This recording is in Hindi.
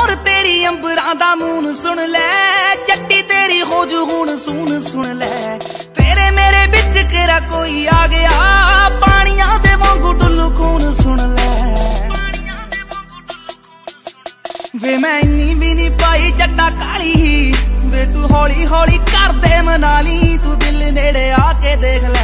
और तेरी अंबरां दा मून सुन लै, जट्टी तेरी होजू हून सून सुन लै। तेरे मेरे बिच केरा कोई आ गया, पानियां दे वांगू डुल्लू खून सुन लै। वे मैं इन्नी भी नहीं पाई जट्टा काली ही, वे तू हौली हौली कर दे मनाली, तू दिल नेड़े आके देख लै।